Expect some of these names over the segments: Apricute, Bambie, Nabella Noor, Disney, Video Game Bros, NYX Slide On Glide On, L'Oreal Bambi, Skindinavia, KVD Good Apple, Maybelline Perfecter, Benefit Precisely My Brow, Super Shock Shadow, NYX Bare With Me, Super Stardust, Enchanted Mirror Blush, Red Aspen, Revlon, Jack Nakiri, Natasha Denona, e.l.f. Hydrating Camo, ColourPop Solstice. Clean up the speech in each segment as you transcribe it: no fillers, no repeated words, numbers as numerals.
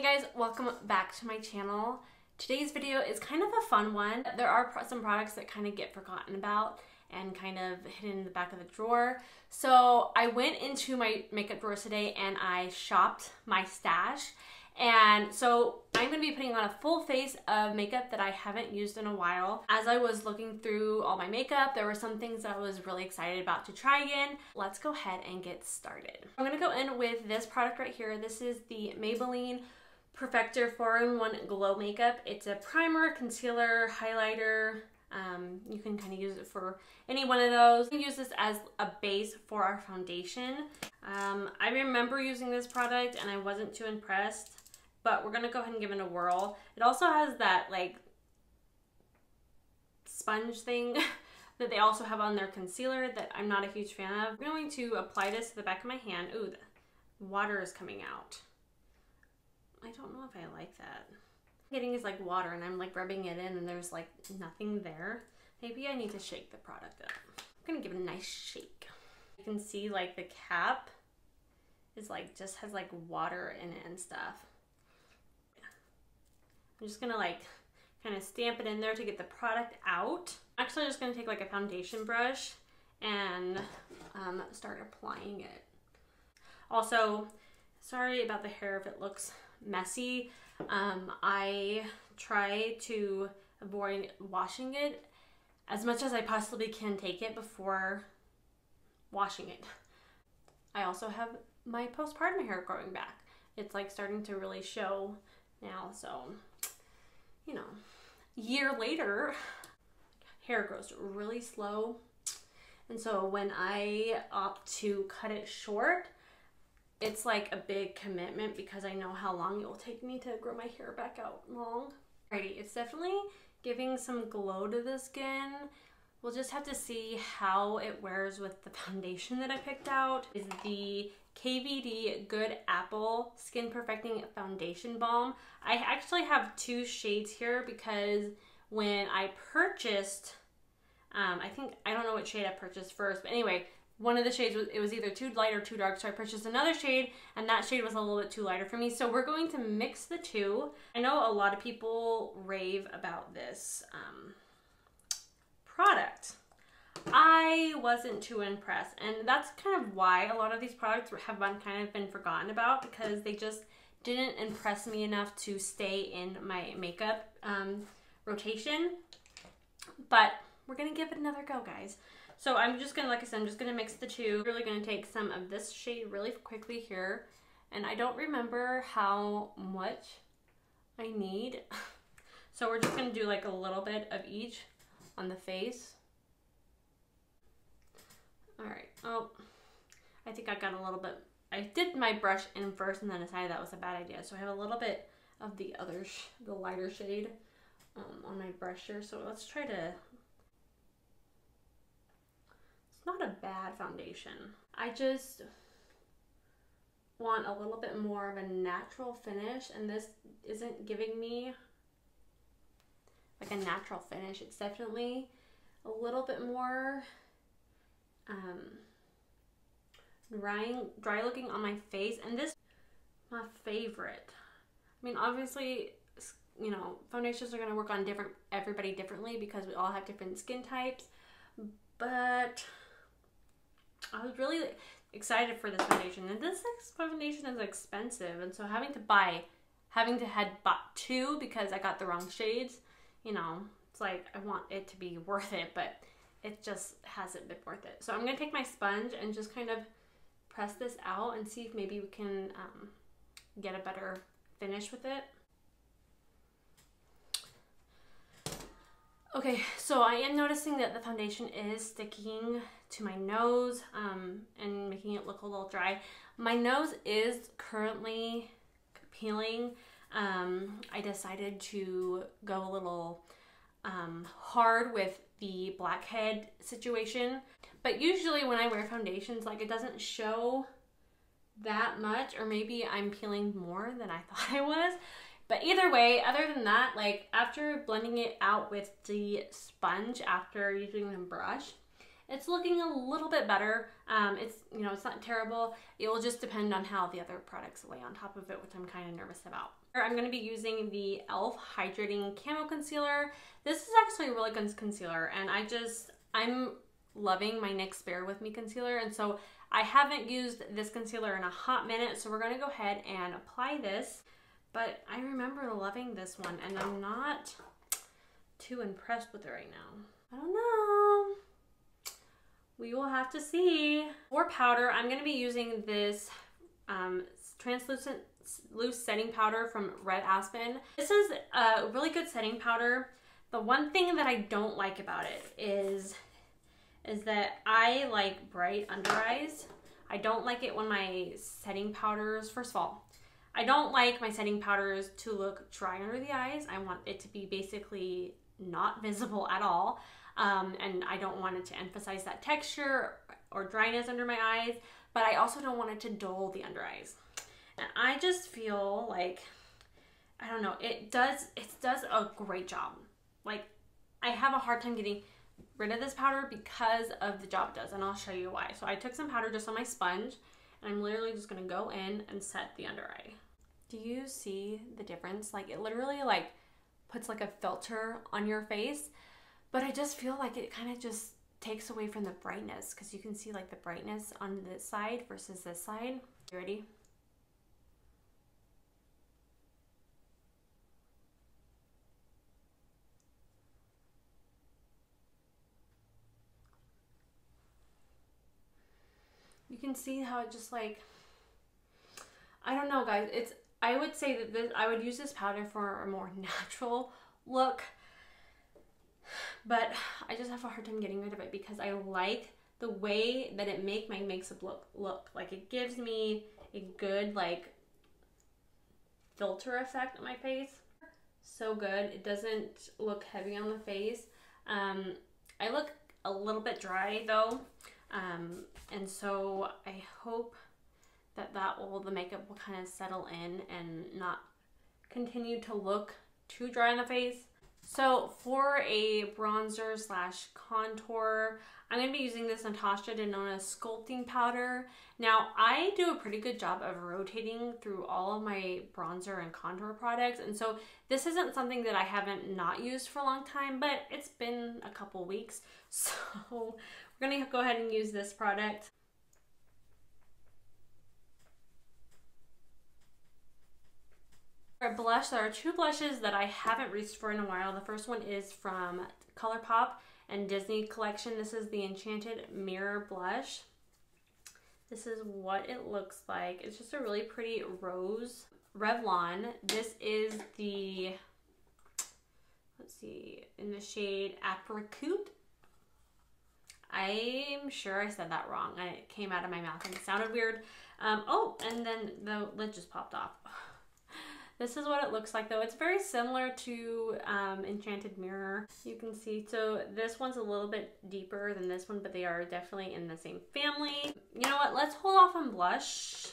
Hey guys, welcome back to my channel. Today's video is kind of a fun one. There are some products that kind of get forgotten about and kind of hidden in the back of the drawer. So I went into my makeup drawer today and I shopped my stash. And so I'm gonna be putting on a full face of makeup that I haven't used in a while. As I was looking through all my makeup, there were some things that I was really excited about to try again. Let's go ahead and get started. I'm gonna go in with this product right here. This is the Maybelline Perfecter 4-in-1 Glow Makeup. It's a primer, concealer, highlighter. You can kind of use it for any one of those. We use this as a base for our foundation. I remember using this product and I wasn't too impressed, but we're gonna go ahead and give it a whirl. It also has that like sponge thing that they also have on their concealer that I'm not a huge fan of. I'm going to apply this to the back of my hand. Ooh, the water is coming out. I don't know if I like that. Getting is like water and I'm like rubbing it in and there's like nothing there. Maybe I need to shake the product up. I'm gonna give it a nice shake. You can see like the cap is like just has like water in it and stuff. I'm just gonna like kind of stamp it in there to get the product out. Actually, I'm just gonna take like a foundation brush and start applying it. Also, sorry about the hair if it looks messy. I try to avoid washing it as much as I possibly can. Take it before washing it. I also have my postpartum hair growing back. It's like starting to really show now, so you know, a year later, hair grows really slow, and so when I opt to cut it short, it's like a big commitment because I know how long it will take me to grow my hair back out long. Alrighty, it's definitely giving some glow to the skin. We'll just have to see how it wears with the foundation that I picked out. Is the KVD Good Apple Skin Perfecting Foundation Balm. I actually have two shades here because when I purchased, I don't know what shade I purchased first, but anyway, one of the shades was, it was either too light or too dark, so I purchased another shade, and that shade was a little bit too lighter for me, so we're going to mix the two. I know a lot of people rave about this product. I wasn't too impressed, and that's kind of why a lot of these products have kind of been forgotten about, because they just didn't impress me enough to stay in my makeup rotation. But we're gonna give it another go, guys. So I'm just gonna, like I said, I'm just gonna mix the two. Really gonna take some of this shade really quickly here. And I don't remember how much I need. So we're just gonna do like a little bit of each on the face. All right, oh, I think I got a little bit. I did my brush in first and then decided that was a bad idea. So I have a little bit of the other, the lighter shade on my brush here. So let's try to, not a bad foundation. I just want a little bit more of a natural finish, and this isn't giving me like a natural finish. It's definitely a little bit more dry looking on my face, and this is my favorite. I mean, obviously, you know, foundations are gonna work on everybody differently because we all have different skin types, but I was really excited for this foundation, and this foundation is expensive, and so having to have bought two because I got the wrong shades, you know, it's like I want it to be worth it, but it just hasn't been worth it. So I'm gonna take my sponge and just kind of press this out and see if maybe we can get a better finish with it. Okay, so I am noticing that the foundation is sticking to my nose and making it look a little dry. My nose is currently peeling. I decided to go a little hard with the blackhead situation. But usually when I wear foundations, like it doesn't show that much, or maybe I'm peeling more than I thought I was. But either way, other than that, like after blending it out with the sponge after using the brush, it's looking a little bit better. It's, you know, it's not terrible. It will just depend on how the other products lay on top of it, which I'm kind of nervous about. I'm going to be using the e.l.f. Hydrating Camo Concealer. This is actually a really good concealer, and I'm loving my NYX Bare With Me concealer, and so I haven't used this concealer in a hot minute, so we're going to go ahead and apply this. But I remember loving this one, and I'm not too impressed with it right now. I don't know. We will have to see. For powder, I'm going to be using this translucent loose setting powder from Red Aspen. This is a really good setting powder. The one thing that I don't like about it is that I like bright under eyes. I don't like it when my setting powders, first of all, I don't like my setting powders to look dry under the eyes. I want it to be basically not visible at all. And I don't want it to emphasize that texture or dryness under my eyes, but I also don't want it to dull the under eyes. And I just feel like, I don't know, it does a great job. Like, I have a hard time getting rid of this powder because of the job it does, and I'll show you why. So I took some powder just on my sponge, and I'm literally just gonna go in and set the under eye. Do you see the difference? Like, it literally like puts like a filter on your face, but I just feel like it kind of just takes away from the brightness, because you can see like the brightness on this side versus this side. You ready? You can see how it just like, I don't know, guys. I would say that I would use this powder for a more natural look, but I just have a hard time getting rid of it because I like the way that it makes my makeup look. Like, it gives me a good like filter effect on my face. So good. It doesn't look heavy on the face. I look a little bit dry though. And so I hope that the makeup will kind of settle in and not continue to look too dry on the face. So for a bronzer slash contour, I'm going to be using this Natasha Denona Sculpting Powder. Now, I do a pretty good job of rotating through all of my bronzer and contour products, and so this isn't something that I haven't not used for a long time, but it's been a couple weeks, so we're going to go ahead and use this product. For a blush, there are two blushes that I haven't reached for in a while. The first one is from ColourPop and Disney Collection. This is the Enchanted Mirror Blush. This is what it looks like. It's just a really pretty rose Revlon. This is the, let's see, in the shade Apricute. I'm sure I said that wrong. It came out of my mouth and it sounded weird. Oh, and then the lid just popped off. This is what it looks like though. It's very similar to Enchanted Mirror. You can see, so this one's a little bit deeper than this one, but they are definitely in the same family. You know what, let's hold off on blush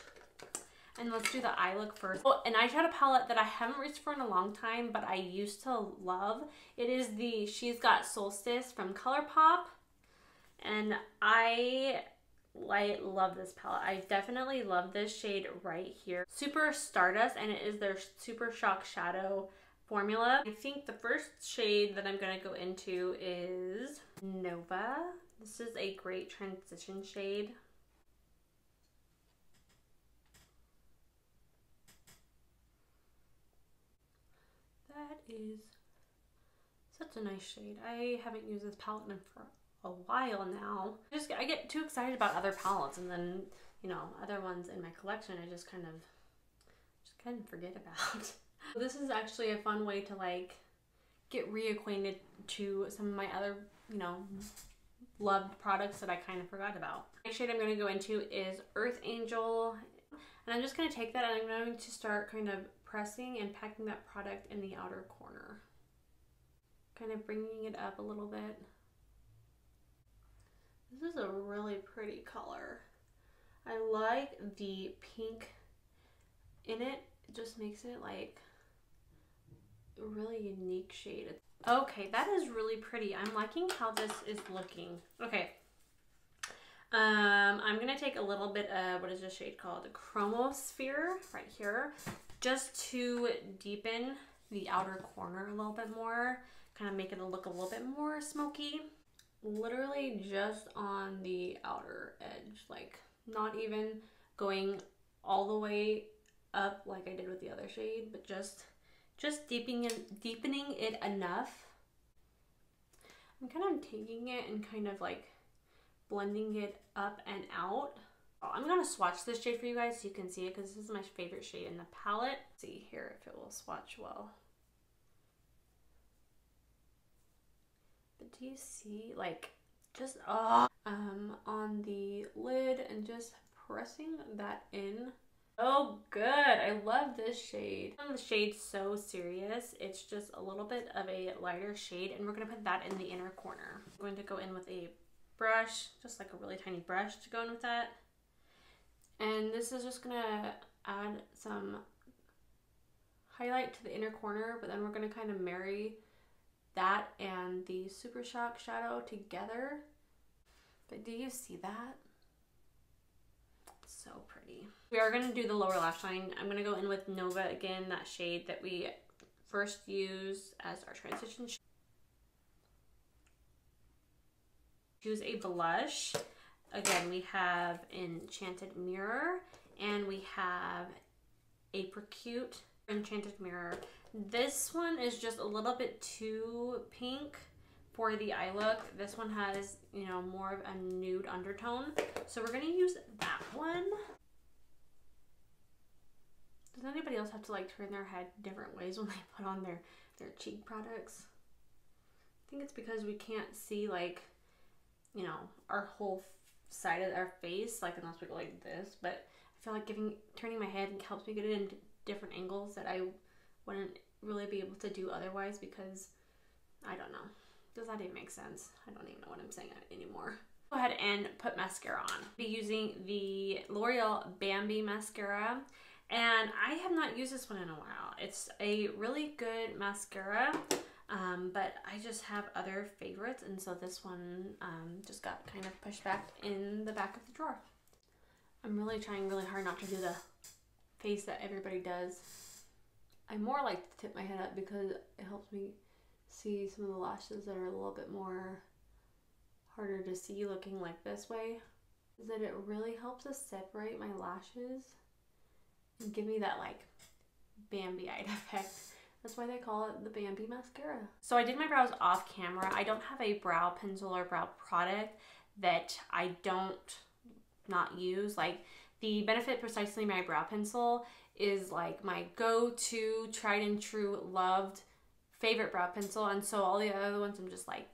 and let's do the eye look first. Oh, an eyeshadow palette that I haven't reached for in a long time, but I used to love. It is the She's Got Solstice from ColourPop. And I love this palette. I definitely love this shade right here. Super Stardust, and it is their Super Shock Shadow formula. I think the first shade that I'm going to go into is Nova. This is a great transition shade. That is such a nice shade. I haven't used this palette in forever. A while now. I get too excited about other palettes, and then, you know, other ones in my collection I just kind of forget about. This is actually a fun way to like get reacquainted to some of my other, you know, loved products that I kind of forgot about. The shade I'm going to go into is Earth Angel, and I'm just going to take that and I'm going to start kind of pressing and packing that product in the outer corner, kind of bringing it up a little bit. This is a really pretty color. I like the pink in it. It just makes it like a really unique shade. Okay, that is really pretty. I'm liking how this is looking. Okay, I'm gonna take a little bit of, what is this shade called? The Chromosphere right here. just to deepen the outer corner a little bit more, kind of making it look a little bit more smoky. Literally just on the outer edge, like not even going all the way up like I did with the other shade, but just deepening it enough. I'm kind of taking it and kind of like blending it up and out. I'm gonna swatch this shade for you guys so you can see it, because this is my favorite shade in the palette. Let's see here if it will swatch well. But do you see, like, just on the lid and just pressing that in. Oh, good. I love this shade. The shade So Serious. It's just a little bit of a lighter shade, and we're gonna put that in the inner corner. I'm going to go in with a brush, just like a really tiny brush to go in with that. And this is just gonna add some highlight to the inner corner, but then we're gonna kind of marry that and the Super Shock Shadow together. But do you see that? It's so pretty. We are gonna do the lower lash line. I'm gonna go in with Nova again, that shade that we first used as our transition shade. Choose a blush. Again, we have Enchanted Mirror, and we have Apricute Enchanted Mirror. This one is just a little bit too pink for the eye look. This one has, you know, more of a nude undertone. So we're gonna use that one. Does anybody else have to like turn their head different ways when they put on their cheek products? I think it's because we can't see, like, you know, our whole side of our face, like, unless we go like this, but I feel like turning my head helps me get it in different angles that I wouldn't really be able to do otherwise, because I don't know. Does that even make sense? I don't even know what I'm saying anymore. Go ahead and put mascara on. I'll be using the L'Oreal Bambi mascara, and I have not used this one in a while. It's a really good mascara, but I just have other favorites, and so this one just got kind of pushed back in the back of the drawer. I'm really trying really hard not to do the face that everybody does. I more like to tip my head up because it helps me see some of the lashes that are a little bit more harder to see looking like this way. Is that it really helps us separate my lashes and give me that like Bambi-eyed effect. That's why they call it the Bambi mascara. So I did my brows off camera. I don't have a brow pencil or brow product that I don't not use. Like the Benefit Precisely My Brow pencil is like my go-to, tried and true, loved, favorite brow pencil. And so all the other ones, I'm just like,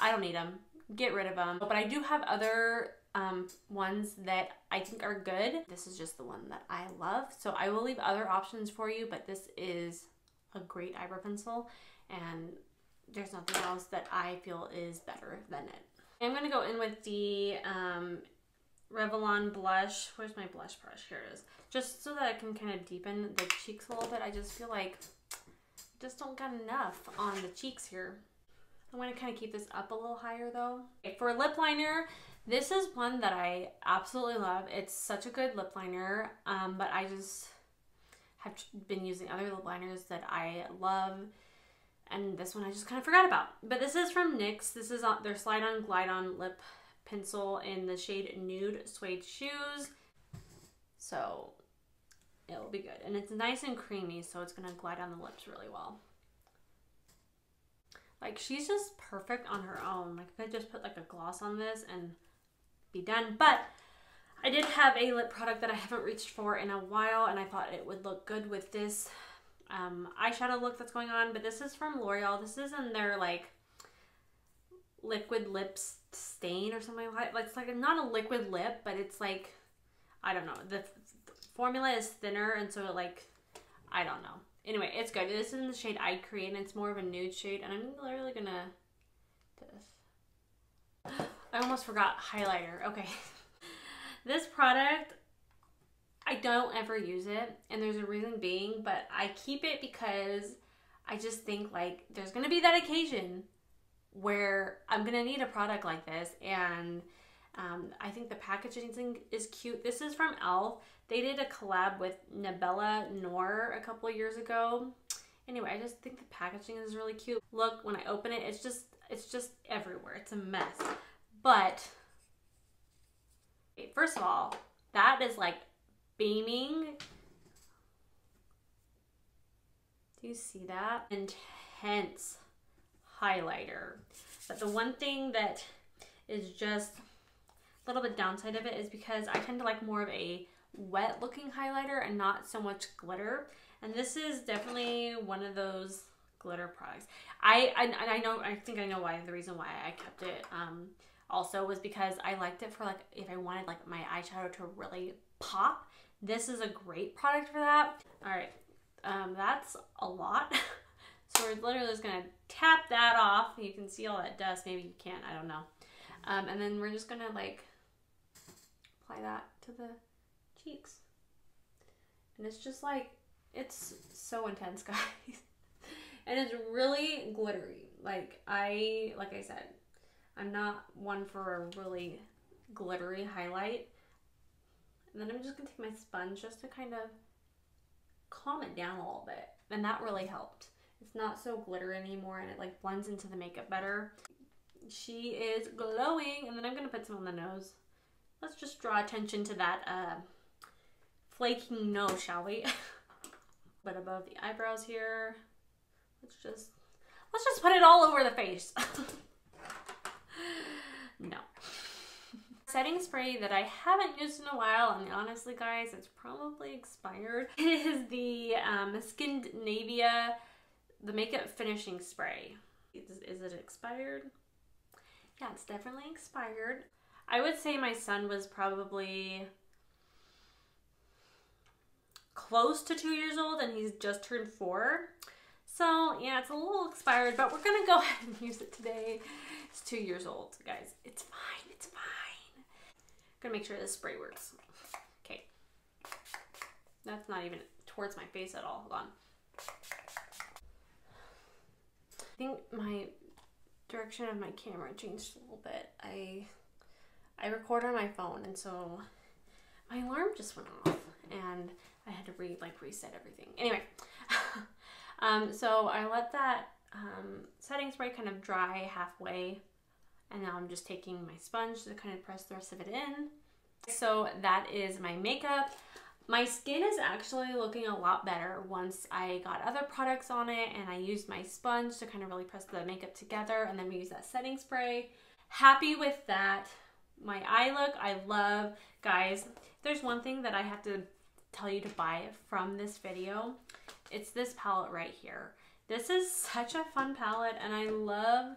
I don't need them. Get rid of them. But I do have other ones that I think are good. This is just the one that I love. So I will leave other options for you, but this is a great eyebrow pencil, and there's nothing else that I feel is better than it. I'm gonna go in with the Revlon blush. Where's my blush brush? Here it is. Just so that I can kind of deepen the cheeks a little bit. I just feel like I just don't got enough on the cheeks here. I'm gonna kind of keep this up a little higher though. Okay, for lip liner, this is one that I absolutely love. It's such a good lip liner, but I just have been using other lip liners that I love, and this one I just kind of forgot about. But this is from NYX. This is their Slide On Glide On lip pencil in the shade Nude Suede Shoes. So it'll be good, and it's nice and creamy, so it's gonna glide on the lips really well. Like, she's just perfect on her own. Like, I could just put like a gloss on this and be done. But I did have a lip product that I haven't reached for in a while, and I thought it would look good with this eyeshadow look that's going on. But this is from L'Oreal. This is in their like liquid lip stain or something like that. It's like not a liquid lip, but it's like, I don't know. The formula is thinner, and so it like, I don't know. Anyway, it's good. This is in the shade I Create, and it's more of a nude shade. And I'm literally gonna do this. I almost forgot highlighter. Okay. This product, I don't ever use it, and there's a reason being, but I keep it because I just think like there's gonna be that occasion where I'm gonna need a product like this, and I think the packaging is cute. This is from e.l.f. They did a collab with Nabella Noor a couple years ago. Anyway, I just think the packaging is really cute. Look, when I open it, it's just everywhere. It's a mess. But first of all, that is like beaming. Do you see that? Intense highlighter. But the one thing that is just a little bit downside of it is because I tend to like more of a wet looking highlighter and not so much glitter. And this is definitely one of those glitter products. I think I know why. The reason why I kept it also was because I liked it for like if I wanted like my eyeshadow to really pop. This is a great product for that. All right, that's a lot. So we're literally just gonna tap that off. You can see all that dust. Maybe you can't, I don't know. And then we're just gonna like apply that to the cheeks. And it's just like, it's so intense, guys. And it's really glittery. Like I said, I'm not one for a really glittery highlight. And then I'm just gonna take my sponge just to kind of calm it down a little bit. And that really helped. It's not so glittery anymore and it like blends into the makeup better. She is glowing. And then I'm gonna put some on the nose. Let's just draw attention to that flaking nose, shall we? But above the eyebrows here, let's just put it all over the face. No. Setting spray that I haven't used in a while, and honestly guys, it's probably expired. It is the Skindinavia, the makeup finishing spray. Is it expired? Yeah, it's definitely expired. I would say my son was probably close to 2 years old and he's just turned 4. So yeah, it's a little expired, but we're gonna go ahead and use it today. It's 2 years old, guys. It's fine, it's fine. I'm gonna make sure this spray works. Okay. That's not even towards my face at all, hold on. I think my direction of my camera changed a little bit. I record on my phone and so my alarm just went off and I had to reset everything. Anyway, so I let that setting spray kind of dry halfway, and now I'm just taking my sponge to kind of press the rest of it in. So that is my makeup. My skin is actually looking a lot better once I got other products on it, and I used my sponge to kind of really press the makeup together, and then we used that setting spray. Happy with that. My eye look, I love. Guys, there's one thing that I have to tell you to buy from this video. It's this palette right here. This is such a fun palette and I love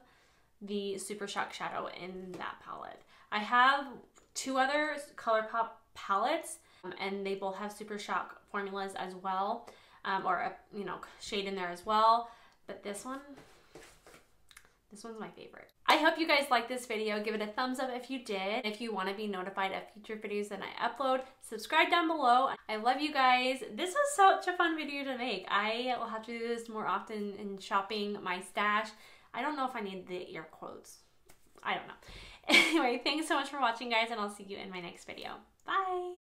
the Super Shock Shadow in that palette. I have 2 other ColourPop palettes and they both have Super Shock formulas as well, or a, you know, shade in there as well, but this one's my favorite. I hope you guys liked this video. Give it a thumbs up if you did. If you want to be notified of future videos that I upload, subscribe down below. I love you guys. This was such a fun video to make. I will have to do this more often in shopping my stash. I don't know if I need the ear quotes. I don't know. Anyway, thanks so much for watching, guys, and I'll see you in my next video. Bye!